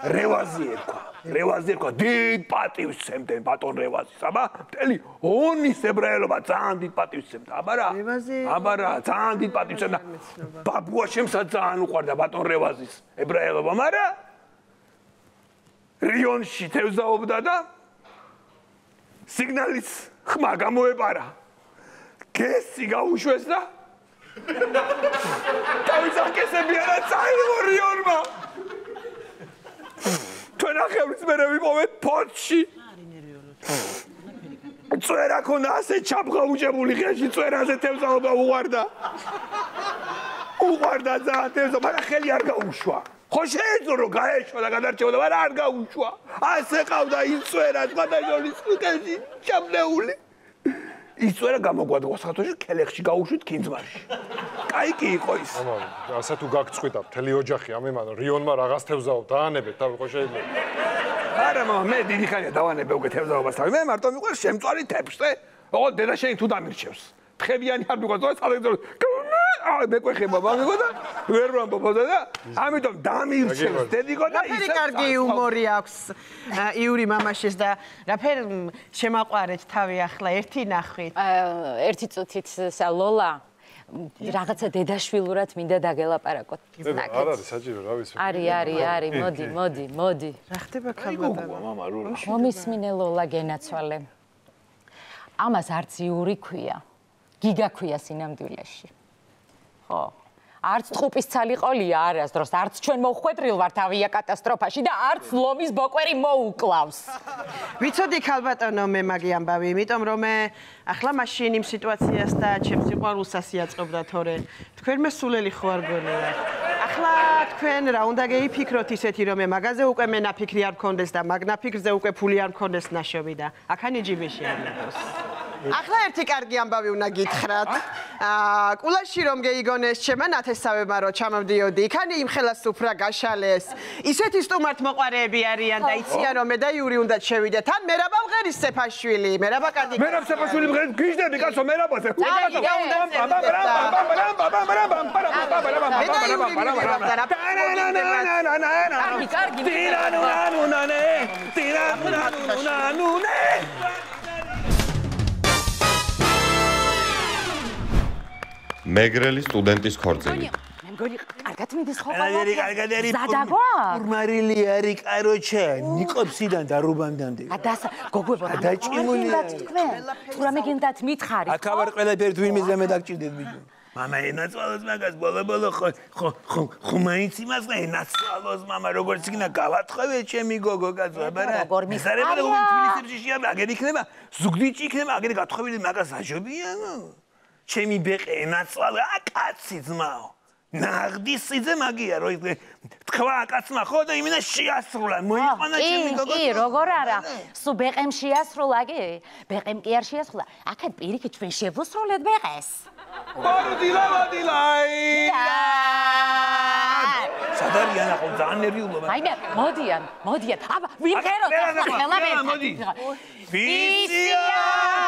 Revazir ko, did pati usem ten paton revazir. Aba, teli, oni se brelo ba zan did pati usem. Abara, zan did pati usem. Babu ashem sa zanu kwarda paton revazir. Ebrelo ba mara, rion shi teuza obdada, signalis khmaga moe para. Kesi ga ushuesna? Tauza kesi biara zanu rion ba. تو ნახევრის მერე ვიპოვეთ ფოთში. წვერა ქონა ასე ჩამღაუჭებული ღეში წვერაზე თევზაობა უყარდა. უყარდა ძალიან თევზაობა, მაგრამ ხელი არ გაუშვა. ხო შეიძლება რომ გაეშვა და გადარჩეოდა, მაგრამ არ გაუშვა. ასე ყავდა ის წვერა სხვადასხვა სუკეში ჩამლეული. ის წვერა გამოგვადგა სათოში ქელეხში გაუშვით კინძვარში. კაი კი იყო ის. ამან ასე თუ გაგწყვიტა მთელი ოჯახი ამემან რიონმა რაღაც თევზაობ დაანებეთ, თავი ხო შეიძლება. არა მამა, მე დიდი ხანია დავანებე უკვე თევზაობას თავი. მე მარტო მიყვარს შემწვარი თეფშზე. ოღონდ დედაშენი თუ დამირჩევს. თხებიანი არ მიყვარს, ალეგზანდრე. აი მე ყეხება მაგო და ვერ ვამბობ და ამიტომ დამირჩევს დედიკო და ისე. რა კარგი იუმორი აქვს იური მამაშის და რაფერ შემაყვარეთ თავი ახლა ერთი ნახვით. ერთი წუთით ლოლა რაღაცა დედაშვილურად მინდა დაგელაპარაკოთ. არ არის საჭირო, რა ვიცი. არის, მოდი. რა ხდება ქალბატონო? მამა რო რა. მომისმინე ლოლა გენაცვალე. ამას არც იური ქვია. გიგა ქვია სინამდვილეში. ხო. არც ტყუპის ცალი ყოლია არასდროს, არც ჩვენ მოხვედრილ ვართ ავია კატასტროფაში და არც ლომის ბოკვერი მოუკლავს. ვიცოდი ქალბატონო მე მაგი ამბავი, იმიტომ რომ მე ახლა მაშინ იმ სიტუაციას და ჩემს სიყვარულს ასიაწყობდა თორე. თქვენ მე სულელი ხო არ გონია? ახლა თქვენ რა უნდა გეიფიქროთ ისეთი რომ მე მაგაზე უკვე მე ნაფიქრი არ მქონდეს და მაგ ნაფიქრზე უკვე ფული არ მქონდეს ნაშობი და აქანი ჯიბეში არ მქონდეს. ახლა ერთი კარგი ამბავი უნდა გითხრათ. კულაში რომ გეიგონეს ჩემან ათესავებმა რომ ჩამოვდიოდი, იქანი იმ ხელას უფრა გაშალეს. ისეთი სტუმართმოყვარეები არიან და იციან რომ მე და იური უნდა შევიდეთ. ან მერაბა მღერის სეფაშვილი, მერაბა კადი. მერაბ სეფაშვილი მღერის გიჟდები კაცო მერაბაზე. მეგრელი სტუდენტის ქორძელი. მე მგონი კარგად მიდის ხო? კარგად არის. ზადაგვა? მურმარილი არის, კაროჩა, ნიკოფსიდან დარუბამდამდე. გოგებო რა დაჭიმულია. თუ რამე გინდათ მითხარი. აკავარ ყველაფერი ვინმეზე მე დაგჭირდეთ ბიჭო. მამა ენაცვალოს მაგას ბოლო-ბოლო ხო მაინც იმას ენაცვალოს მამა როგორც იქნა გავათხევე ჩემი გოგო კაცო აბარა. მისარებელე გუგინ თბილისებში შეამე აგერ იქნება, ზუგდიდში იქნება, აგერ გათხოვილი მაგას აჯობიანო. ჩემი ბეყე ენაცვალე, აკაცი ძმაო. ნაღდი სიძე მაგია რო თქვა აკაცმა ხო და იმენა შეასრულა, მოიყვანა ჩემი გოგო. კი, როგორ არა. სულ ბეყემ შეასრულა კი, ბეყემ კი არ შეასრულა. აქეთ პირიქით ჩვენ შევუსრულეთ ბეყეს. ბორდილავადილაი. სად არიან ახლა ძალიან ნერვიულობა. აი მე მოდიან. აბა ვიმღეროთ ახლა მოდი. ვისია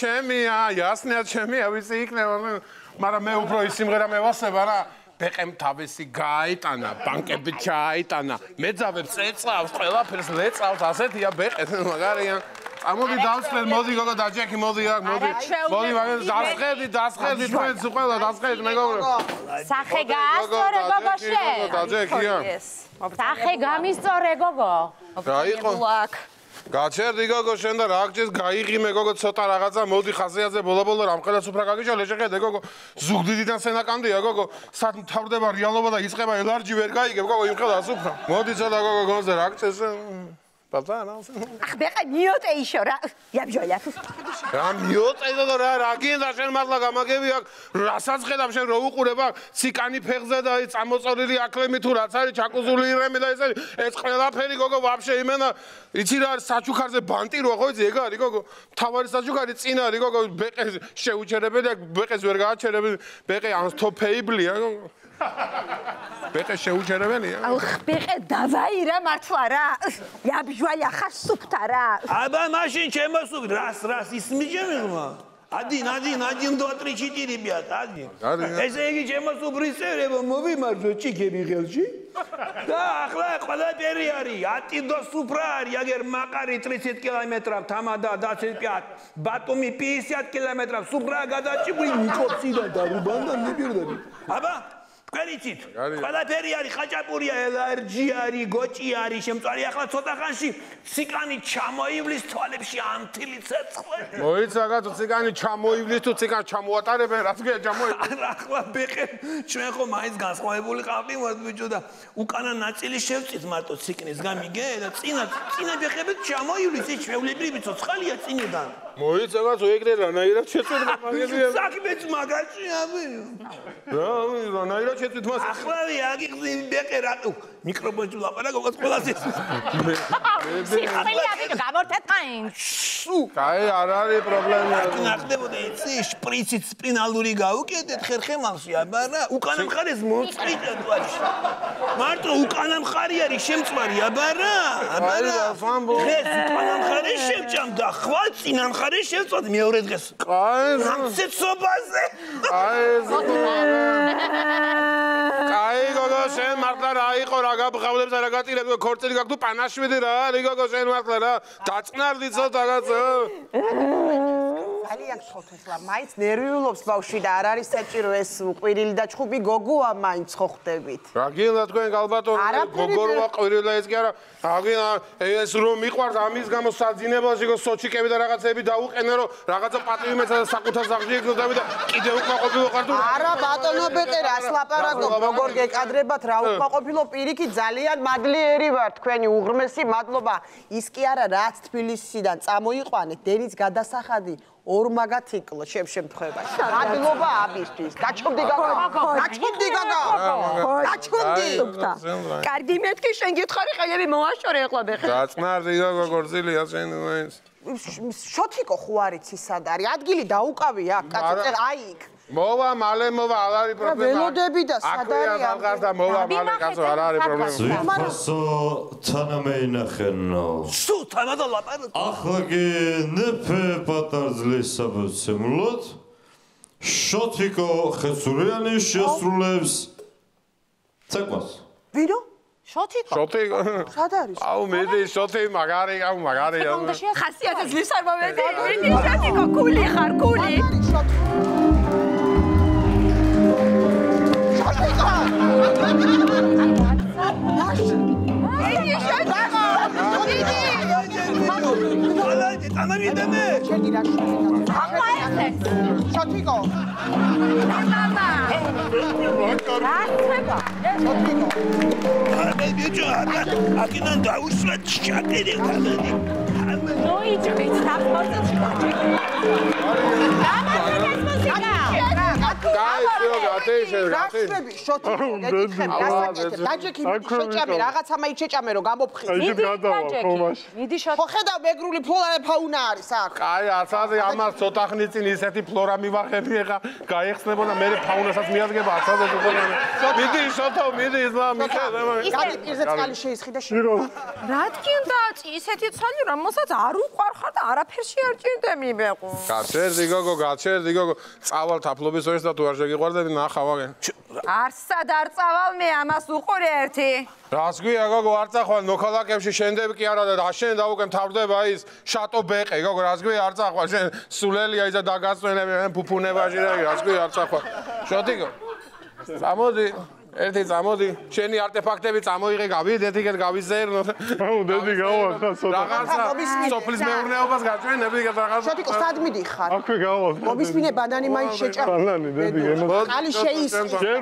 ჩემია, ясნია ჩემია, ვიცი იქნება, მაგრამ მე უფრო ის სიმღერა მევასება რა. ბეყემ თავისი გაიტანა, ბანკები ჩაიტანა. მეძავებს ეწლავს, ყველაფერს ლეწავს, ასეთია ბეყე, მაგარია. ამოდი დავსწრებ, მოდი გოგო დაჯექი, მოდი. მოდი მაგრამ დასხედი თქვენს ყველა, დასხედი მეგობრებო. სახე გაასწორე გოგო შე. დაჯექია. სახე გამისწორე გოგო. რა იყო? გაჩერდი გოგო შენ და რა გჭირს გაიღიმე გოგო ცოტა რაღაცა მოდი ხაზეაზე ბოლო-ბოლო რამხელაც უფრა გაგიჭალე შეხედე გოგო ზუგდიდიდან სენაკამდეა გოგო სად მთავრდება რეალობა და იწყება ელარჯი ვერ გაიგებ გოგო იმხელას უფრა მოდი ცოტა გოგო გონზე რა გჭირს ბატონო ახ ბეყა ნიოტე იშო რა ябჟოლა რა ნიოტე და რა გინდა შენ მართლა გამაგები აქ რასაც ხედავ შენ რო უყურება ციკანი ფეხზე და აი წამოწორილი აკლემი თუ რაც არის ჩაკუზული ირემი და ეს ყველაფერი გოგო ვაფშე იმენა იცი რა არის საჩუქარზე ბანტი როა ხო იცი ეგ არის გოგო თავარი საჩუქარი წინ არის გოგო ბეყე შეუჩერებელი და ბეყეს ვერ გააჩერები ბეყე ანსტოფეიბლია გოგო ბეყე შეუჩერებელია? ალხ ბეყე დავაირა მართლა რა. ябჟვალა ხასუფთა რა. აბა მაშინ შემოსუგ რას ისმიჯემიღმა? один 2 3 4 5 один. ესე იგი შემოსუბრისერებო მოვიმარჯო ჭიქები ხელში. და ახლა ყველაფერი არის. ატიდოს უფრა არის, აგერ მაყარი 30 კილომეტრამდე, თამადა 15, ბატუმი 50 კილომეტრამდე, სუფრა გადაჭიმული ნიკოფსიდან და რუბანდან მიბირდები. აბა Pericit, para periari, Khachapuriya, Elargiari, Gochiari, Shemtari, Akhla, Sotakanshi, Tsikani Chamoivlis, Tolepshi, Antilizet. Moit sagt, Tsikani Chamoivlis, Tsikani Chamotare, Raske Chamoivlis. Akhla Beke, Chmecho Mais Gas, Moibul Khabli, was Bijuda. Ukana Natsili Shevtsit, Mato Tsiknis, Gamige, Tsina, Tsina Beke, Chamoivlis, Chmevlibit, Tsalia, Tsinidan. Moit sagt, so ekre, Ranaira, Chetzer, Sag mit Magashi, ja, Ranaira, Chetzer. Αχλά, διάγει, διέκε, ράτου. Μικροποντσού, λαπανάκο, κοσκολάσεις. Συγχαρητήρια, Βίκο, καμόρτε, καΐν. Σου. Καΐ, αράρι, προβλέμια. Ακτιναχτεύονται έτσι, σπρίτσιτ, σπίν, αλουρίγα, ουκέτε, χερχέμανσου, αμπάρα. Ουκάναμ χάρες, μόνο σπρίτια του άρχισε. Μάρτρο, ουκάναμ χάρια, ρισέμτσμαρι, αμπάρα. Αμπάρα. Χες, ουκάναμ χάρες, σέμτσαμτα. Χβάτσιν, αν χάρες, σέμτσατε, μια ώρες γες. Καΐ, Aigo Gosen, Martler, Aigo Raga, Bchaudem, Saragat, Ilego Korte, Ilego Du Panash mit dir, Aigo Gosen, Martler, Tatsnar, die Zot, Agatz. Ali jak schotla, mais nerviulobs bavshi da ar aris sachiru es qvirili da chqubi gogua main tsxoxtebit. Ragila tken galbato gogorva qvirila es ki ara agina es rom miqvars amis gamosadzinebashi go sochikemi da ragatsebi dauqena ro ragatsa patvi metsa da saqutas zagshi iqnodami da qide uqmaqobi uqardu. Ara batono beter as laparago gogor gekadrebat ra uqmaqopilo piriki zalian madlieri var tkveni uğrmesi madloba. Is ki ara rats tbilisidan tsamoiqvanet deris gadasakhadi ორმაგათ იკლო შევ შემთხვევაში. მადლობა ამისთვის. გაჩქობდი გაგა. გაჩქობდი გაგა. გაჩქობდი. კარგი მეთქი შენ გითხარი ყელები მოაშორე ახლა ბეხე. დაწნარდი გაგა გორძილია შენ მაინც. შოთიკო ხო არის ის სად არის? ადგილი დაუკავი აქ კაცო აი იქ. მოვა მალე მოვა არ არის პრობლემა. ველოდები და სად არის? აღარ მოვა მალე კაცო არ არის პრობლემა. მოსო თანამეინახენო. სუ თანადა ლაპარაკი. ახლა გენფე პატარძლისაბსემლოთ. შოთიკო ხესურიანი შესრულებს ცეკვას. ვიდო? შოთიკო. შოთიკო. სად არის? აუ მედი შოთი მაგარი, აუ მაგარი. ხასიათის ლისარბამები. შოთიკო კული ხარ, კული. Arsa darzaval mi ama sukur erti. Rasgüy aga guarda khan nokala kemşi şende ki arada daşen da o kem tavde bayız şato bek aga rasgüy arza khan şen suleli ayza dagas ne ben pupune başına rasgüy arza khan şotigo. Samodi erti samodi şeni artefakte bir samoyi ge gavi dedi ki gavi zehir no. Amu dedi gava khan sota. Dagas soplis meurne obas gaçen ne dedi dagas. Şotigo sad mi dixar. Akve gava. Obismine badani main şeçar. Ali şeyis.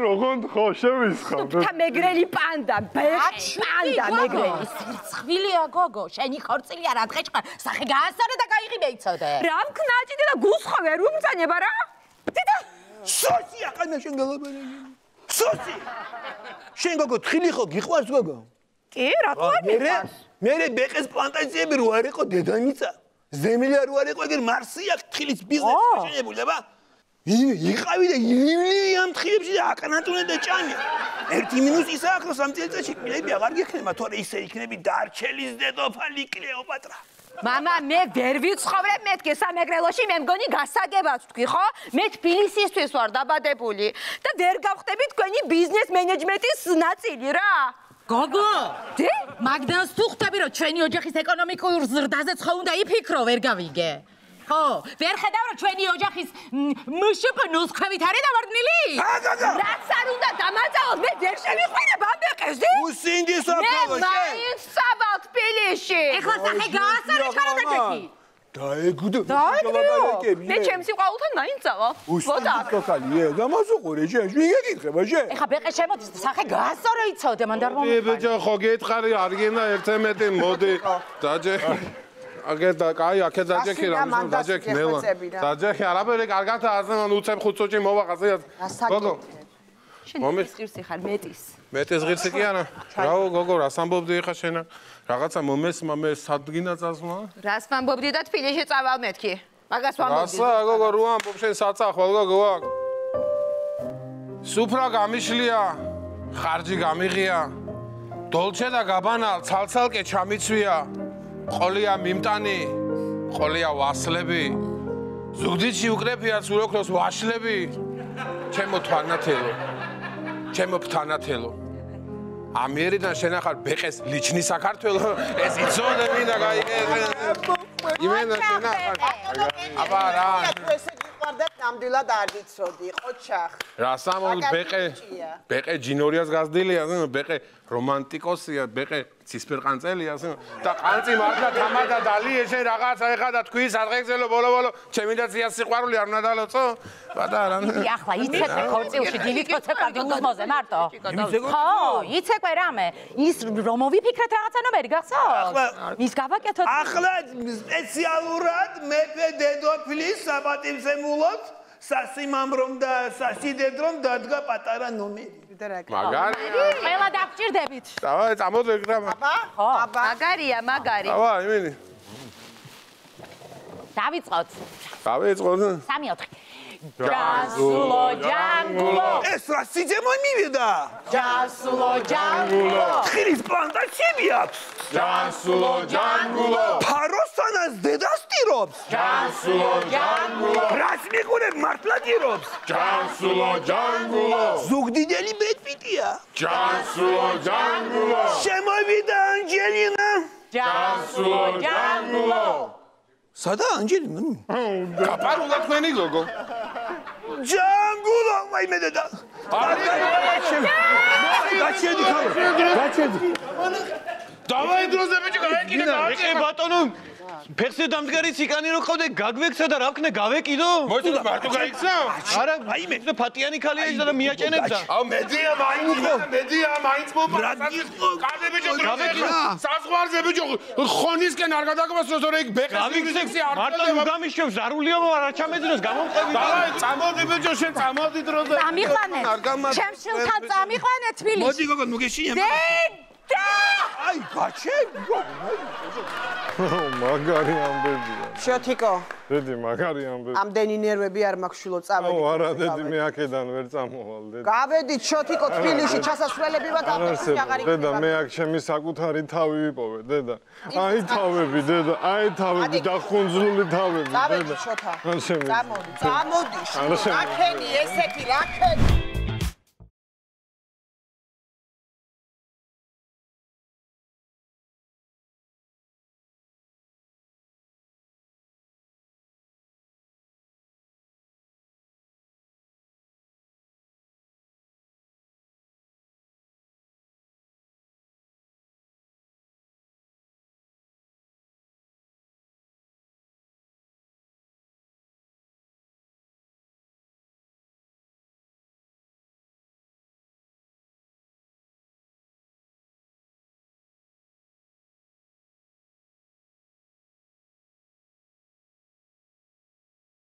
Rogon khoshevishkhar. Ta megreli panda, bek panda megreli. Tsxvili agogo, şeni qortsili ar adğeç qar. Saxi gaasare da gaiği beitsode. Ram knaçide da gusxo ver umtsaneba ra. Dida. Sosi aqana şen galabani. Sosi. Şen gogo txili xo giqvars gogo. Ki ra qoani. Mere beqes plantatsiyebi ro ar iqo dedanitsa. Zemili ro ar iqo egir marsiak txilis biznes gaşenebuleba. იყავი და ივლი ამ თხილებში და აკანატუნე და ჭამი. 1 - ისა ახლა 3 წელიწადში კმილები აღარ გექნება, თორე ისე იქნები დარჩელის დედოფალი კლეოპატრა. Мама, მე ვერ ვიცხოვრებ მეთქე სამეგრელოში, მე მგონი გასაგებაც თქვი, ხო? მე თბილისისთვის ვარ დაბადებული და ვერ გავხდები თქვენი ბიზნეს მენეჯმენტის ნაწილი რა. გოგო, დე? მაგდანს თუ ხვდები რომ ჩვენი ოჯახის ეკონომიკურ ზრდაზე ცხო უნდა იფიქრო, ვერ გავიგე. خب ورخه دور چونی اوجاخیس مشپ نوسکوی تری دورد نیلی رات سروندا دمازاوز به درشلی خوینه با بقزی موسیندی ساپاوش نه این سوات پلیشی اخلاصه گاسر چرا დაეგდო დაეგდო მე ჩემსი ყაულთან დაინწავა ვოდა კოკალია გამოსუყურე შენ ვიგეკითხება შენ ეხა ბეყე შემოდის სახე გაასწორო იცოდე მან დარ მომი ბეჭო ხო გეტყარი არგენა 11 მოდი დაჯე აგედა კაი აქე დაჯექი რა დაჯექ ნელა დაჯექი არაფერი კარგად აზნან უცებ 5 წუთში მოვაყაზე გოგო შენ მეტის ღირსი ხარ მეტის ღირსი კი არა რაო გოგო რას ამბობდი ხა შენა რაღაცა მომესმა მე სადგინა წასვლა რას ვამბობდი და თბილისში წავალმეთქი მაგას ვამბობდი რასა გოგო რო ამბობ შენ საწახვალ გოგო აქ სუფრა გამიშლია ხარჯი გამიღია დოლჩე და გაბანა ცალცალკე ჩამიცვია ყოლია მიმტანი ყოლია ვასლები ზუგდიდში უკრეფიაც უროქნოს ვაშლები ჩემო თვანათელო ჩემო ფთანათელო ამერიდან შენახარ ბეყეს ლიჩნი საქართველო ეს იცოდე მინდა გაიგე იმენა შენახარ აბა რა ესე გიყვარდა ნამდვილად არ ვიცოდი ყოჩახ რასამონ ბეყე ჯინორიას გაზდილია ბეყე რომანტიკოსია ბეყე ცისფერყანწელია და ყანწი მარდა თამადა დალია შე რაღაცა ეხა და თქვის ადღეგზელო ბოლო ჩემი და ძიას სიყვარული არ ნადალოცო პატარა ახლა იცეკვე ქორწილში დილიტოცე კარგი უზმოზე მარტო ხო იცეკვე რამე ის რომ ვიფიქრეთ რაღაცა ნომერი გახსოვს მის გავაკეთოთ ახლა სპეციალურად მეფე დედოფლის საბატიმზე მულოთ სასიმამრომ და სასიდედრომ დადგა პატარა ნომერი და რა მაგარია ყველა დაგჭირდებით დავა წამოდეთ რა აბა ხო მაგარია დავა იმენი დავიწყოთ 3-4 ჯანგულო ეს რა სიძემო მივიდა ჯანგულო ხირის პლანტაციები აქვს ჯანგულო ფაროსანას დედას ტირობს ჯანგულო რას მიყურებ მართლა ტირობს ჯანგულო ზუგდიდელი ბედპიტია ჯანგულო შემოვიდა ანჯელინა ჯანგულო სადა ანჯელინა გაპარულა თქვენი გოგო ჯანგულო ვაიმე დედა გაჩერდი დავაი დროზე ბიჭო გავეკიდე ეკე ბატონო ფეხზე დამდგარი ციკანი რო ყავდე გაგვექცა და რა ვქნე გავეკიდო მოიწოდე მარტო გაიქცა არა აიმე და ფატიანი ქალია ის და მიაჭენებდა აუ მედია მაინც მოპარაკა ბიჭო გავეკიდა საზღვარზე ბიჭო ხონისკენ არ გადაგმოს როცა ეგ ბეყეს მარტო უგამიშევს არულიო არ აჩამეძნოს გამომყევი დავაი წამოდი ბიჭო შენ წამოდი დროზე წამიყვანე ჩემშილთან წამიყვანე თბილისში მოდი გოგო მოგეშინია აი გაჩერდი გოგო მაგარი ამბებია შეთიკო დედი მაგარი ამბები ამდენი ნერვები არ მაქვს შულო წავედი ო არა დედი მე აქედან ვერ წამოვალ დედი გავედით შეთიკო თბილისში ჩასასვლელები ვარ გაბეჭდი აღარ იქნება დედა მე აქ ჩემი საკუთარი თავი ვიპოვე დედა აი თავები დახუნძლული თავები დედა გავედით შოთა წამოდი აქენი ესეთი რაკენი